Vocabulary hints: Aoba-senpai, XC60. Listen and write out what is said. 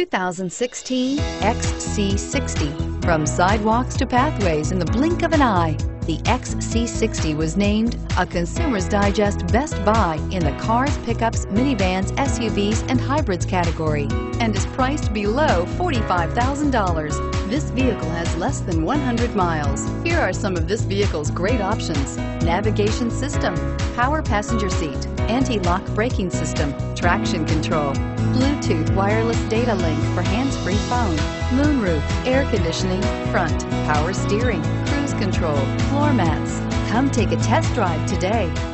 2016 XC60. From sidewalks to pathways in the blink of an eye, the XC60 was named a Consumer's Digest Best Buy in the cars, pickups, minivans, SUVs, and hybrids category, and is priced below $45,000. This vehicle has less than 100 miles. Here are some of this vehicle's great options: navigation system, power passenger seat, anti-lock braking system, traction control, Bluetooth wireless data link for hands-free phone, moonroof, air conditioning, front, power steering, cruise control, floor mats. Come take a test drive today.